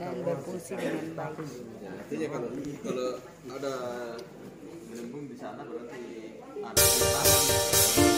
dan berfungsi dengan baik. Artinya kalau ada gelembung di sana berarti ada